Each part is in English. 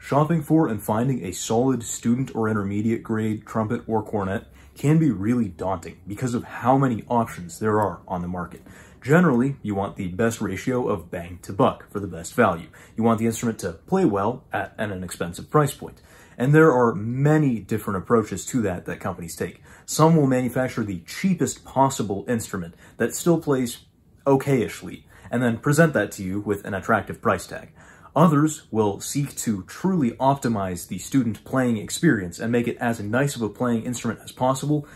Shopping for and finding a solid student or intermediate grade trumpet or cornet can be really daunting because of how many options there are on the market. Generally, you want the best ratio of bang to buck for the best value. You want the instrument to play well at an inexpensive price point. And there are many different approaches to that that companies take. Some will manufacture the cheapest possible instrument that still plays okay-ishly, and then present that to you with an attractive price tag. Others will seek to truly optimize the student playing experience and make it as nice of a playing instrument as possible,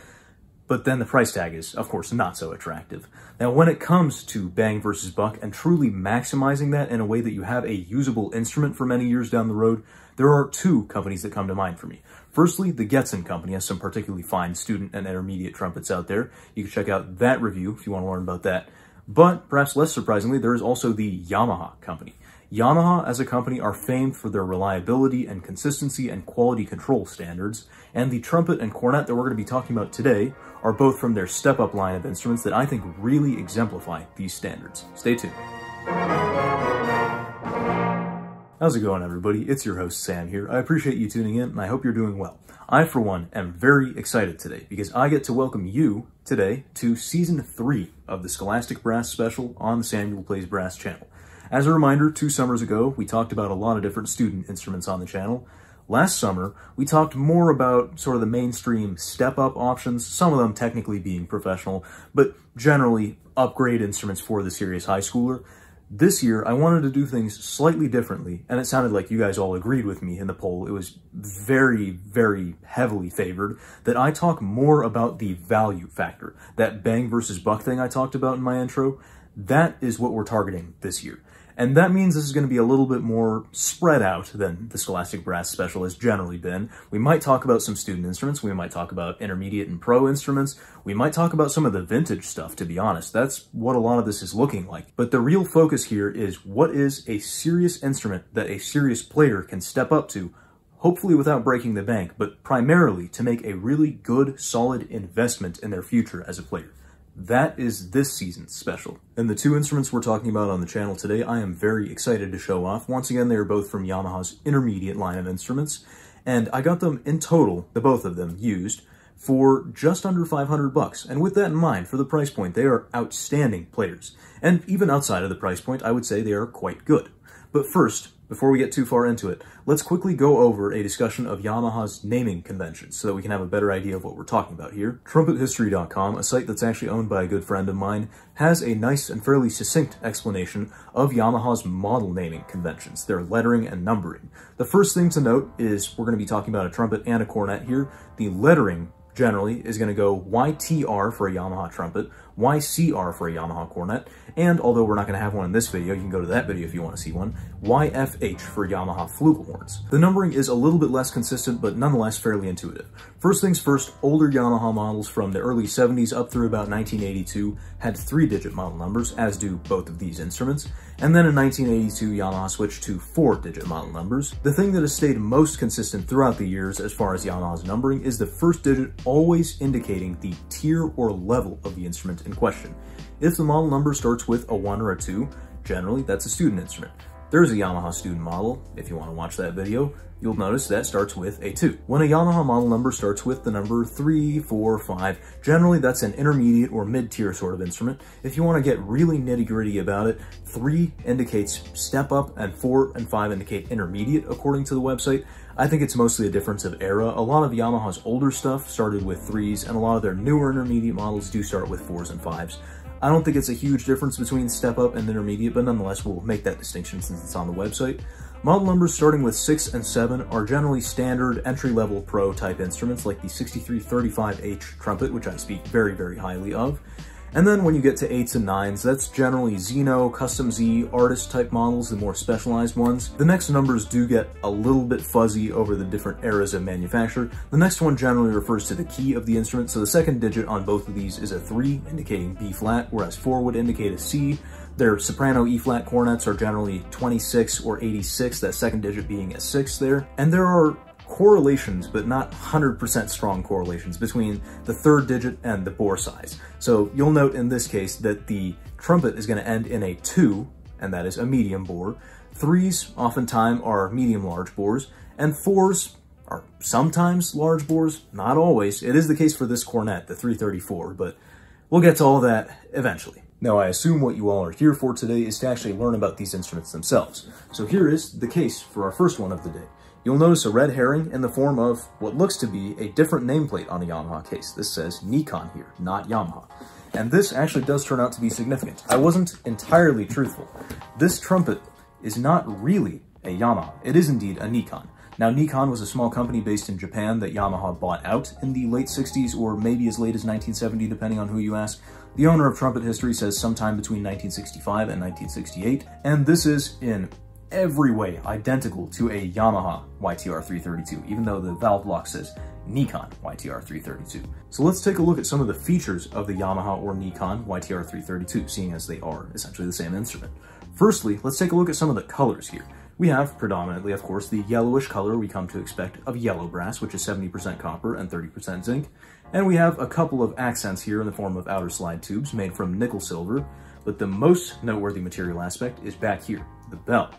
but then the price tag is, of course, not so attractive. Now, when it comes to bang versus buck and truly maximizing that in a way that you have a usable instrument for many years down the road, there are two companies that come to mind for me. Firstly, the Getzen Company has some particularly fine student and intermediate trumpets out there. You can check out that review if you want to learn about that. But perhaps less surprisingly, there is also the Yamaha company. Yamaha as a company are famed for their reliability and consistency and quality control standards, and the trumpet and cornet that we're going to be talking about today are both from their step-up line of instruments that I think really exemplify these standards. Stay tuned. How's it going, everybody? It's your host, Sam, here. I appreciate you tuning in, and I hope you're doing well. I, for one, am very excited today because I get to welcome you today to Season 3 of the Scholastic Brass Special on the Samuel Plays Brass Channel. As a reminder, 2 summers ago, we talked about a lot of different student instruments on the channel. Last summer, we talked more about sort of the mainstream step-up options, some of them technically being professional, but generally upgrade instruments for the serious high schooler. This year, I wanted to do things slightly differently, and it sounded like you guys all agreed with me in the poll. It was very, very heavily favored that I talk more about the value factor. That bang versus buck thing I talked about in my intro, that is what we're targeting this year. And that means this is going to be a little bit more spread out than the Scholastic Brass Special has generally been. We might talk about some student instruments, we might talk about intermediate and pro instruments, we might talk about some of the vintage stuff, to be honest. That's what a lot of this is looking like. But the real focus here is what is a serious instrument that a serious player can step up to, hopefully without breaking the bank, but primarily to make a really good, solid investment in their future as a player. That is this season's special. And the 2 instruments we're talking about on the channel today, I am very excited to show off. Once again, they are both from Yamaha's intermediate line of instruments, and I got them in total, the both of them, used for just under $500. And with that in mind, for the price point, they are outstanding players. And even outside of the price point, I would say they are quite good. But first, before we get too far into it, let's quickly go over a discussion of Yamaha's naming conventions so that we can have a better idea of what we're talking about here. Trumpethistory.com, a site that's actually owned by a good friend of mine, has a nice and fairly succinct explanation of Yamaha's model naming conventions, their lettering and numbering. The first thing to note is we're going to be talking about a trumpet and a cornet here. The lettering generally is going to go YTR for a Yamaha trumpet, YCR for a Yamaha cornet, and although we're not going to have one in this video, you can go to that video if you want to see one, YFH for Yamaha flugelhorns. The numbering is a little bit less consistent, but nonetheless fairly intuitive. First things first, older Yamaha models from the early 70s up through about 1982 had 3-digit model numbers, as do both of these instruments, and then in 1982, Yamaha switched to 4-digit model numbers. The thing that has stayed most consistent throughout the years as far as Yamaha's numbering is the first digit always indicating the tier or level of the instrument in question. If the model number starts with a 1 or a 2, generally that's a student instrument. There's a Yamaha student model. If you want to watch that video, you'll notice that starts with a 2. When a Yamaha model number starts with the number 3, 4, 5, generally that's an intermediate or mid-tier sort of instrument. If you want to get really nitty-gritty about it, 3 indicates step up and 4 and 5 indicate intermediate according to the website. I think it's mostly a difference of era. A lot of Yamaha's older stuff started with 3s, and a lot of their newer intermediate models do start with 4s and 5s. I don't think it's a huge difference between step-up and intermediate, but nonetheless, we'll make that distinction since it's on the website. Model numbers starting with 6 and 7 are generally standard entry-level pro-type instruments, like the 6335H trumpet, which I speak very, very highly of. And then when you get to 8s and 9s, that's generally Xeno, Custom Z, artist-type models, the more specialized ones. The next numbers do get a little bit fuzzy over the different eras of manufacture. The next one generally refers to the key of the instrument, so the second digit on both of these is a 3, indicating B-flat, whereas 4 would indicate a C. Their soprano E-flat cornets are generally 26 or 86, that second digit being a 6 there. And there are correlations, but not 100% strong correlations, between the third digit and the bore size. So you'll note in this case that the trumpet is going to end in a 2, and that is a medium bore. Threes oftentimes are medium large bores, and fours are sometimes large bores, not always. It is the case for this cornet, the 334, but we'll get to all that eventually. Now, I assume what you all are here for today is to actually learn about these instruments themselves. So here is the case for our first one of the day. You'll notice a red herring in the form of what looks to be a different nameplate on a Yamaha case. This says Nikkan here, not Yamaha. And this actually does turn out to be significant. I wasn't entirely truthful. This trumpet is not really a Yamaha. It is indeed a Nikkan. Now, Nikkan was a small company based in Japan that Yamaha bought out in the late 60s, or maybe as late as 1970, depending on who you ask. The owner of Trumpet History says sometime between 1965 and 1968, and this is in every way identical to a Yamaha YTR-332, even though the valve block says Nikkan YTR-332. So let's take a look at some of the features of the Yamaha or Nikkan YTR-332, seeing as they are essentially the same instrument. Firstly, let's take a look at some of the colors here. We have predominantly, of course, the yellowish color we come to expect of yellow brass, which is 70% copper and 30% zinc. And we have a couple of accents here in the form of outer slide tubes made from nickel silver, but the most noteworthy material aspect is back here, the bell.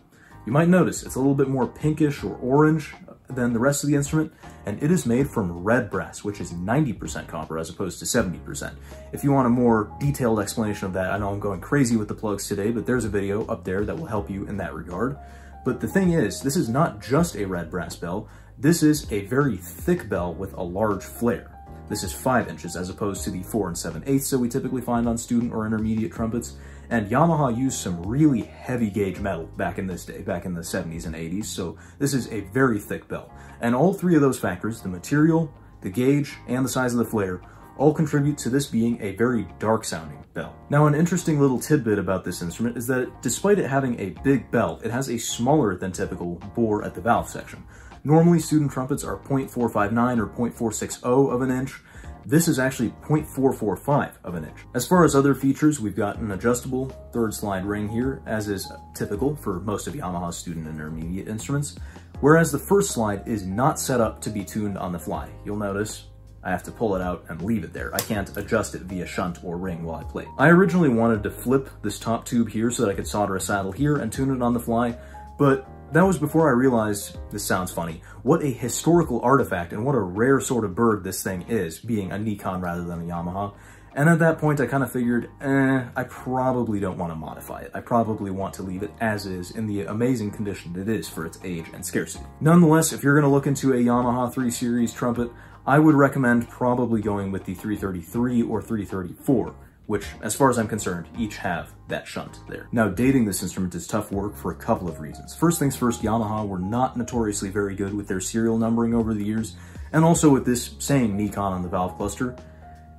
You might notice it's a little bit more pinkish or orange than the rest of the instrument, and it is made from red brass, which is 90% copper as opposed to 70%. If you want a more detailed explanation of that, I know I'm going crazy with the plugs today, but there's a video up there that will help you in that regard. But the thing is, this is not just a red brass bell, this is a very thick bell with a large flare. This is 5 inches as opposed to the 4 7/8 that we typically find on student or intermediate trumpets. And Yamaha used some really heavy gauge metal back in this day, back in the 70s and 80s, so this is a very thick bell. And all three of those factors, the material, the gauge, and the size of the flare, all contribute to this being a very dark sounding bell. Now, an interesting little tidbit about this instrument is that despite it having a big bell, it has a smaller than typical bore at the valve section. Normally, student trumpets are 0.459 or 0.460 of an inch. This is actually 0.445 of an inch. As far as other features, we've got an adjustable third slide ring here, as is typical for most of Yamaha's student and intermediate instruments, whereas the first slide is not set up to be tuned on the fly. You'll notice I have to pull it out and leave it there. I can't adjust it via shunt or ring while I play. I originally wanted to flip this top tube here so that I could solder a saddle here and tune it on the fly, but that was before I realized, this sounds funny, what a historical artifact and what a rare sort of bird this thing is, being a Nikkan rather than a Yamaha. And at that point I kind of figured, I probably don't want to modify it. I probably want to leave it as is in the amazing condition it is for its age and scarcity. Nonetheless, if you're going to look into a Yamaha 3 Series trumpet, I would recommend probably going with the 333 or 334. Which, as far as I'm concerned, each have that shunt there. Now, dating this instrument is tough work for a couple of reasons. First things first, Yamaha were not notoriously very good with their serial numbering over the years, and also with this same Nikkan on the valve cluster.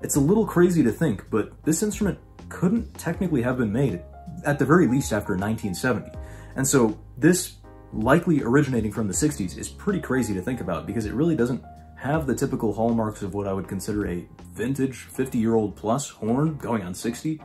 It's a little crazy to think, but this instrument couldn't technically have been made, at the very least, after 1970. And so this, likely originating from the 60s, is pretty crazy to think about, because it really doesn't have the typical hallmarks of what I would consider a vintage 50-year-old plus horn going on 60,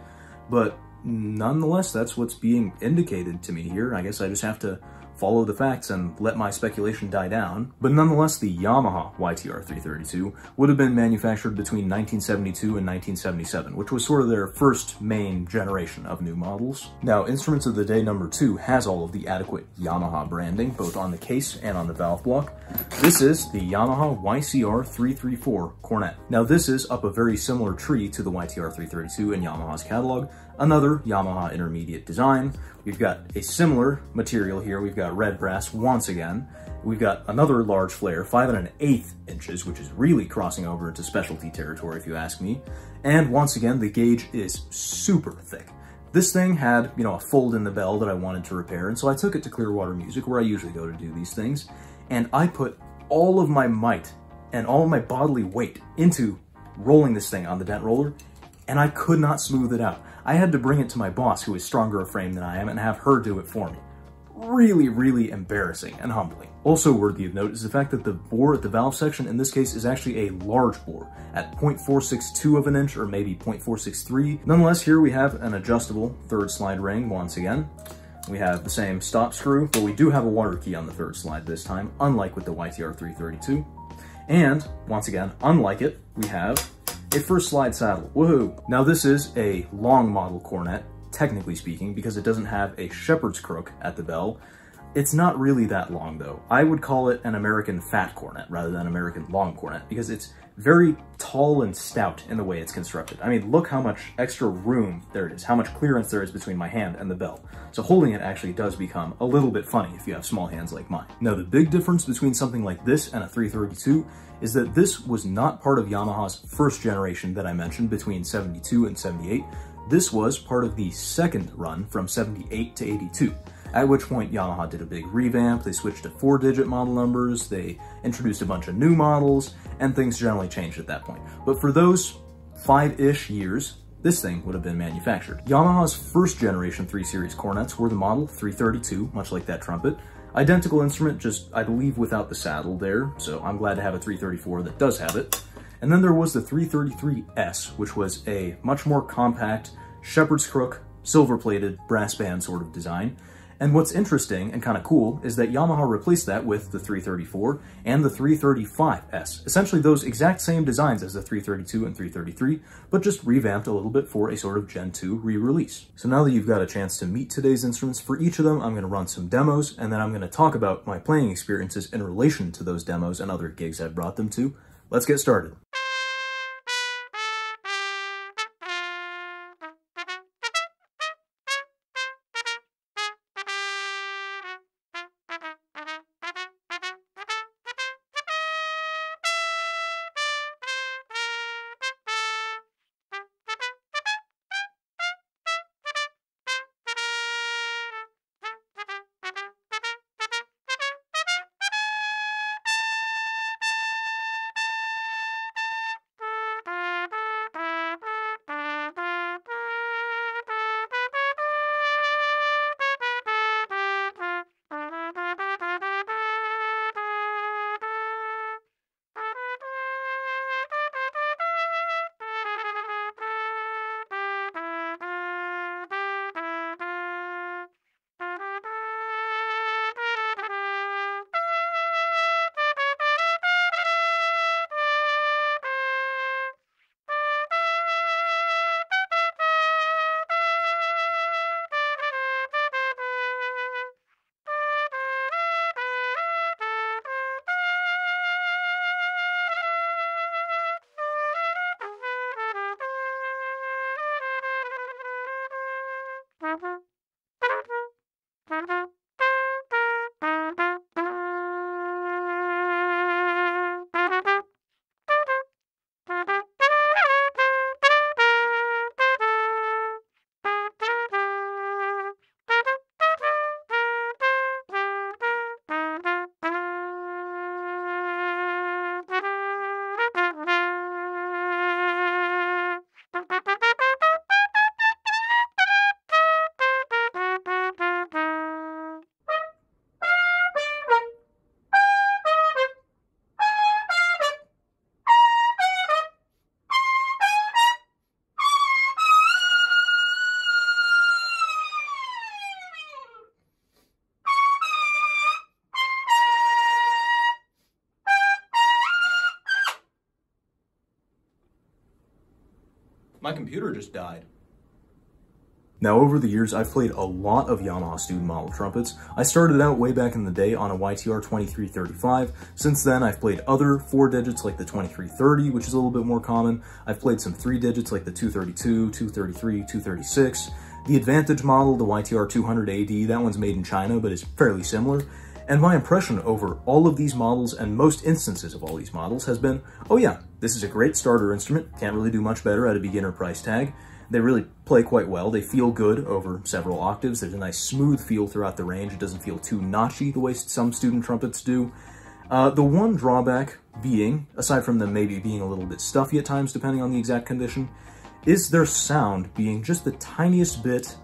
but nonetheless, that's what's being indicated to me here. I guess I just have to follow the facts and let my speculation die down. But nonetheless, the Yamaha YTR-332 would have been manufactured between 1972 and 1977, which was sort of their first main generation of new models. Now, Instruments of the Day number 2 has all of the adequate Yamaha branding, both on the case and on the valve block. This is the Yamaha YCR-334 cornet. Now, this is up a very similar tree to the YTR-332 in Yamaha's catalog, another Yamaha intermediate design. We've got a similar material here. We've got red brass once again. We've got another large flare, 5 1/8 inches, which is really crossing over into specialty territory if you ask me. And once again, the gauge is super thick. This thing had, you know, a fold in the bell that I wanted to repair, and so I took it to Clearwater Music, where I usually go to do these things, and I put all of my might and all of my bodily weight into rolling this thing on the dent roller, and I could not smooth it out. I had to bring it to my boss, who is stronger of frame than I am, and have her do it for me. Really, really embarrassing and humbling. Also worthy of note is the fact that the bore at the valve section in this case is actually a large bore at 0.462 of an inch, or maybe 0.463. Nonetheless, here we have an adjustable third slide ring once again. We have the same stop screw, but we do have a water key on the third slide this time, unlike with the YTR-332. And once again, unlike it, we have a first slide saddle, woohoo! Now, this is a long model cornet, technically speaking, because it doesn't have a shepherd's crook at the bell, It's not really that long though. I would call it an American fat cornet rather than American long cornet because it's very tall and stout in the way it's constructed. I mean, look how much extra room there is, how much clearance there is between my hand and the bell. So holding it actually does become a little bit funny if you have small hands like mine. Now, the big difference between something like this and a 332 is that this was not part of Yamaha's first generation that I mentioned between 72 and 78. This was part of the second run from 78 to 82. At which point Yamaha did a big revamp, they switched to 4-digit model numbers, they introduced a bunch of new models, and things generally changed at that point. But for those 5-ish years, this thing would have been manufactured. Yamaha's first generation 3 series cornets were the model 332, much like that trumpet. Identical instrument, just I believe without the saddle there, so I'm glad to have a 334 that does have it. And then there was the 333S, which was a much more compact, shepherd's crook, silver-plated, brass band sort of design. And what's interesting and kind of cool is that Yamaha replaced that with the 334 and the 335S, essentially those exact same designs as the 332 and 333, but just revamped a little bit for a sort of Gen 2 re-release. So now that you've got a chance to meet today's instruments, for each of them I'm going to run some demos, and then I'm going to talk about my playing experiences in relation to those demos and other gigs I've brought them to. Let's get started. My computer just died. Now, over the years, I've played a lot of Yamaha student model trumpets. I started out way back in the day on a YTR-2335. Since then, I've played other 4 digits like the 2330, which is a little bit more common. I've played some 3 digits like the 232, 233, 236. The Advantage model, the YTR-200 AD, that one's made in China, but is fairly similar. And my impression over all of these models and most instances of all these models has been, oh yeah, this is a great starter instrument, can't really do much better at a beginner price tag. They really play quite well, they feel good over several octaves, there's a nice smooth feel throughout the range, it doesn't feel too notchy the way some student trumpets do. The one drawback being, aside from them maybe being a little bit stuffy at times depending on the exact condition, is their sound being just the tiniest bit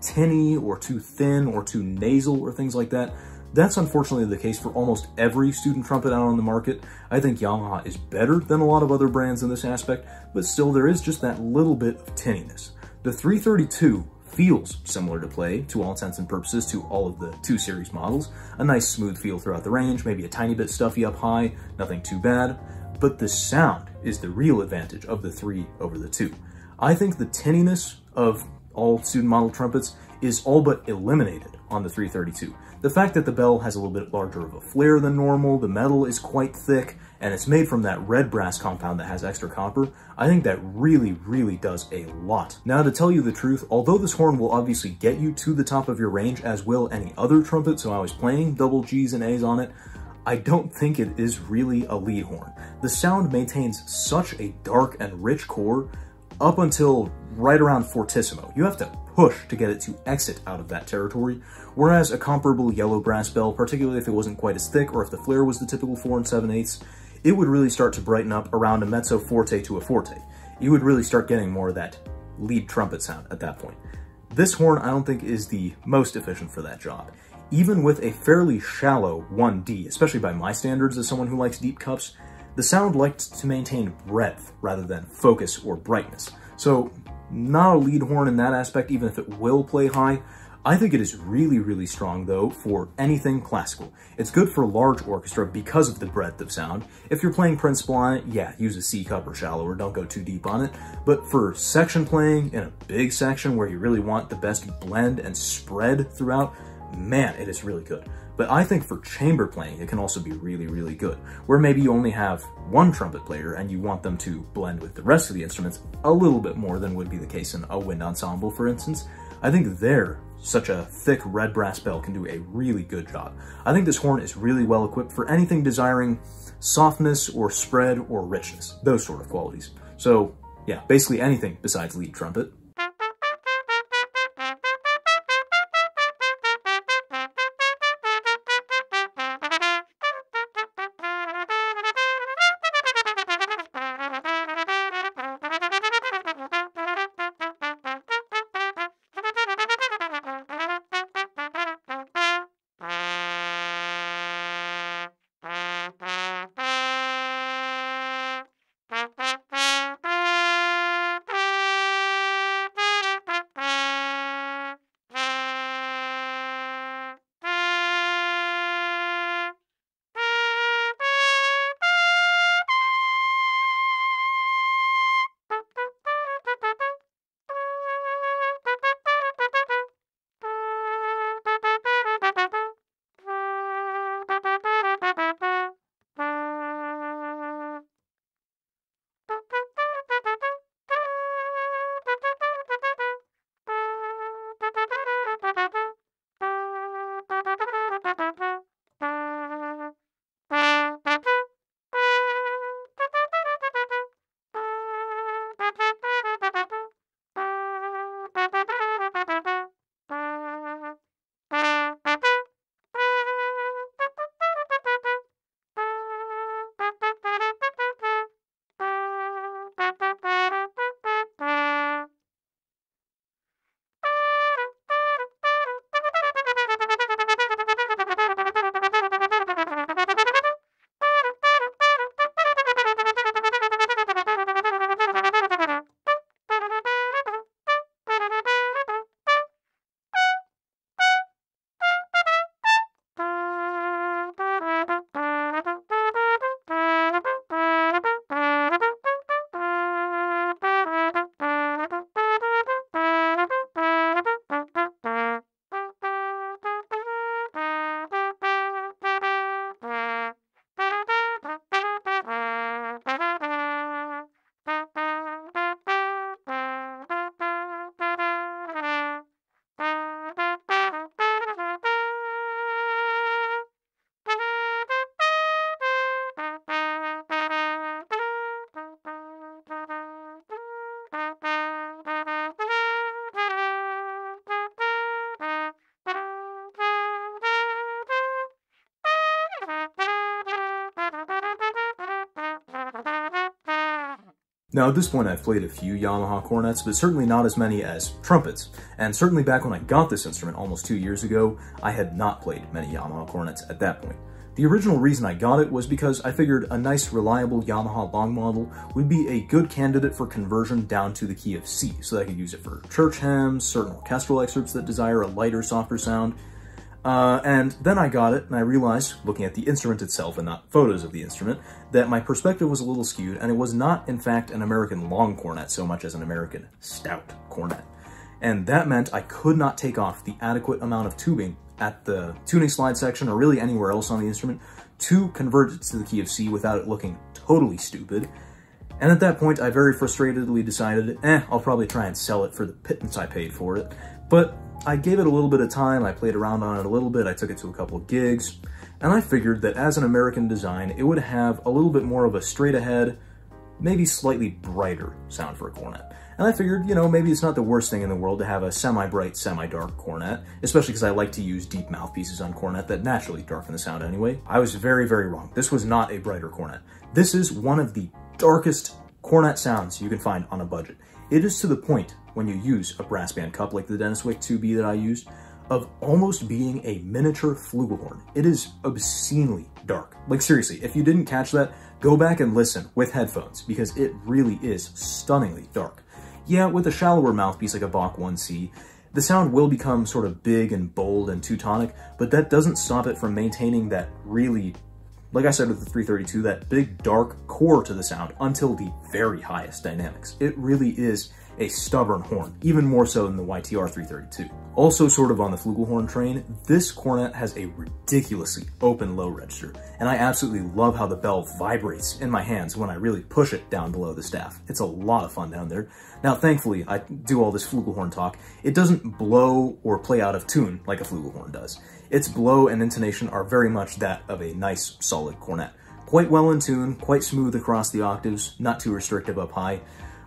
tinny or too thin or too nasal or things like that. That's unfortunately the case for almost every student trumpet out on the market. I think Yamaha is better than a lot of other brands in this aspect, but still there is just that little bit of tinniness. The 332 feels similar to play, to all intents and purposes, to all of the 2 series models. A nice smooth feel throughout the range, maybe a tiny bit stuffy up high, nothing too bad. But the sound is the real advantage of the 3 over the 2. I think the tinniness of all student model trumpets is all but eliminated on the 332. The fact that the bell has a little bit larger of a flare than normal, the metal is quite thick, and it's made from that red brass compound that has extra copper, I think that really, really does a lot. Now, to tell you the truth, although this horn will obviously get you to the top of your range, as will any other trumpet, so I was playing double Gs and As on it, I don't think it is really a lead horn. The sound maintains such a dark and rich core up until right around fortissimo. You have to push to get it to exit out of that territory, whereas a comparable yellow brass bell, particularly if it wasn't quite as thick or if the flare was the typical 4 7/8, it would really start to brighten up around a mezzo forte to a forte. You would really start getting more of that lead trumpet sound at that point. This horn, I don't think, is the most efficient for that job. Even with a fairly shallow 1D, especially by my standards as someone who likes deep cups, the sound likes to maintain breadth rather than focus or brightness. So not a lead horn in that aspect, even if it will play high. I think it is really, really strong, though, for anything classical. It's good for large orchestra because of the breadth of sound. If you're playing principal on it, yeah, use a C cup or shallower, don't go too deep on it. But for section playing, in a big section where you really want the best blend and spread throughout, man, it is really good. But I think for chamber playing, it can also be really, really good, where maybe you only have one trumpet player and you want them to blend with the rest of the instruments a little bit more than would be the case in a wind ensemble, for instance. I think there, such a thick red brass bell can do a really good job. I think this horn is really well equipped for anything desiring softness or spread or richness, those sort of qualities. So yeah, basically anything besides lead trumpet. Now, at this point, I've played a few Yamaha cornets, but certainly not as many as trumpets. And certainly back when I got this instrument almost 2 years ago, I had not played many Yamaha cornets at that point. The original reason I got it was because I figured a nice, reliable Yamaha long model would be a good candidate for conversion down to the key of C, so that I could use it for church hymns, certain orchestral excerpts that desire a lighter, softer sound. And then I got it, and I realized, looking at the instrument itself and not photos of the instrument, that my perspective was a little skewed, and it was not, in fact, an American long cornet so much as an American stout cornet. And that meant I could not take off the adequate amount of tubing at the tuning slide section or really anywhere else on the instrument to convert it to the key of C without it looking totally stupid. And at that point, I very frustratedly decided, I'll probably try and sell it for the pittance I paid for it. But I gave it a little bit of time, I played around on it a little bit, I took it to a couple of gigs, and I figured that as an American design, it would have a little bit more of a straight ahead, maybe slightly brighter sound for a cornet. And I figured, you know, maybe it's not the worst thing in the world to have a semi-bright, semi-dark cornet, especially because I like to use deep mouthpieces on cornet that naturally darken the sound anyway. I was very, very wrong. This was not a brighter cornet. This is one of the darkest cornet sounds you can find on a budget. It is to the point, when you use a brass band cup like the Denis Wick 2B that I used, of almost being a miniature flugelhorn. It is obscenely dark. Like seriously, if you didn't catch that, go back and listen with headphones because it really is stunningly dark. Yeah, with a shallower mouthpiece like a Bach 1C, the sound will become sort of big and bold and Teutonic, but that doesn't stop it from maintaining that really, like I said with the 332, that big dark core to the sound until the very highest dynamics. It really is a stubborn horn, even more so than the YTR-332. Also sort of on the flugelhorn train, this cornet has a ridiculously open low register, and I absolutely love how the bell vibrates in my hands when I really push it down below the staff. It's a lot of fun down there. Now, thankfully, I do all this flugelhorn talk. It doesn't blow or play out of tune like a flugelhorn does. Its blow and intonation are very much that of a nice, solid cornet. Quite well in tune, quite smooth across the octaves, not too restrictive up high.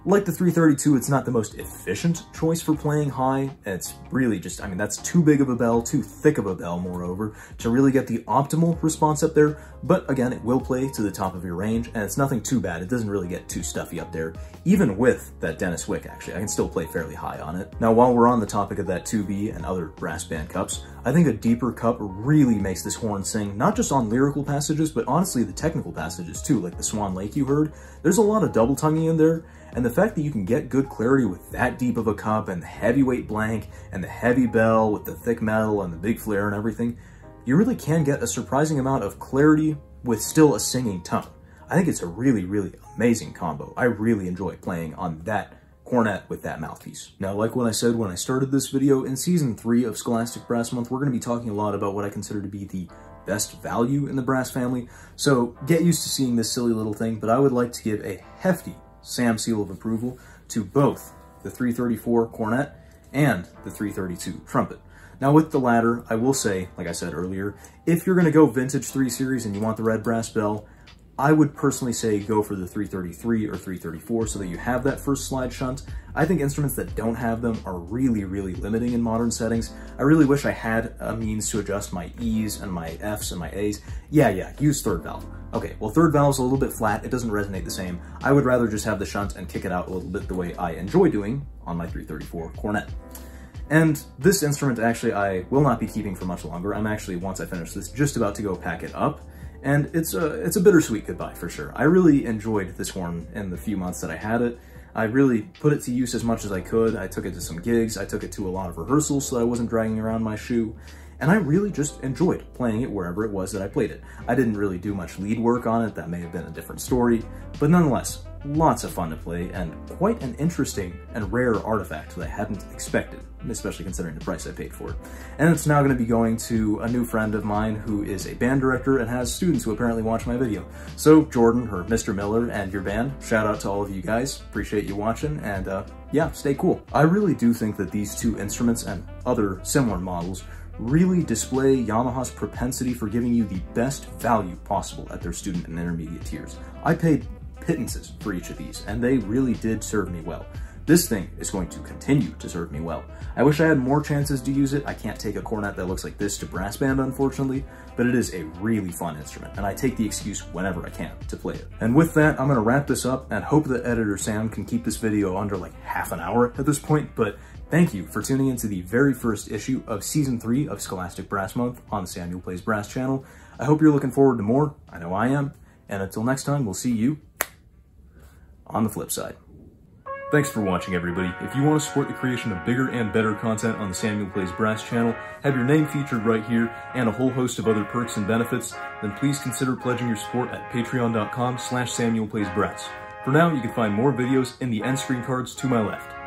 Like the 332, it's not the most efficient choice for playing high. It's really just, I mean, that's too big of a bell, too thick of a bell, moreover, to really get the optimal response up there. But again, it will play to the top of your range, and it's nothing too bad. It doesn't really get too stuffy up there, even with that Denis Wick, actually. I can still play fairly high on it. Now, while we're on the topic of that 2B and other brass band cups, I think a deeper cup really makes this horn sing, not just on lyrical passages, but honestly the technical passages too, like the Swan Lake you heard. There's a lot of double tonguing in there, and the fact that you can get good clarity with that deep of a cup and the heavyweight blank and the heavy bell with the thick metal and the big flare and everything, you really can get a surprising amount of clarity with still a singing tone. I think it's a really, really amazing combo. I really enjoy playing on that cornet with that mouthpiece. Now, like what I said when I started this video, in season 3 of Scholastic Brass Month, we're going to be talking a lot about what I consider to be the best value in the brass family. So get used to seeing this silly little thing, but I would like to give a hefty Sam seal of approval to both the 334 cornet and the 332 trumpet. Now with the latter, I will say, like I said earlier, if you're going to go vintage 3 series and you want the red brass bell, I would personally say go for the 333 or 334 so that you have that first slide shunt. I think instruments that don't have them are really, really limiting in modern settings. I really wish I had a means to adjust my E's and my F's and my A's. Yeah, use third valve. Okay, well, third valve's a little bit flat. It doesn't resonate the same. I would rather just have the shunt and kick it out a little bit the way I enjoy doing on my 334 cornet. And this instrument, actually, I will not be keeping for much longer. I'm actually, once I finish this, just about to go pack it up. And it's a bittersweet goodbye for sure. I really enjoyed this horn in the few months that I had it. I really put it to use as much as I could. I took it to some gigs. I took it to a lot of rehearsals so that I wasn't dragging around my shoe. And I really just enjoyed playing it wherever it was that I played it. I didn't really do much lead work on it. That may have been a different story, but nonetheless, lots of fun to play and quite an interesting and rare artifact that I hadn't expected, especially considering the price I paid for it. And it's now going to be going to a new friend of mine who is a band director and has students who apparently watch my video. So Jordan, or Mr. Miller, and your band, shout out to all of you guys. Appreciate you watching, and yeah, stay cool. I really do think that these two instruments and other similar models really display Yamaha's propensity for giving you the best value possible at their student and intermediate tiers. I paid pittances for each of these, and they really did serve me well. This thing is going to continue to serve me well. I wish I had more chances to use it. I can't take a cornet that looks like this to brass band, unfortunately, but it is a really fun instrument, and I take the excuse whenever I can to play it. And with that, I'm going to wrap this up and hope that Editor Sam can keep this video under like half an hour at this point, but thank you for tuning into the very first issue of Season 3 of Scholastic Brass Month on the Samuel Plays Brass Channel. I hope you're looking forward to more. I know I am. And until next time, we'll see you on the flip side. Thanks for watching, everybody. If you want to support the creation of bigger and better content on the Samuel Plays Brass Channel, have your name featured right here, and a whole host of other perks and benefits, then please consider pledging your support at patreon.com/SamuelPlaysBrass. For now, you can find more videos in the end screen cards to my left.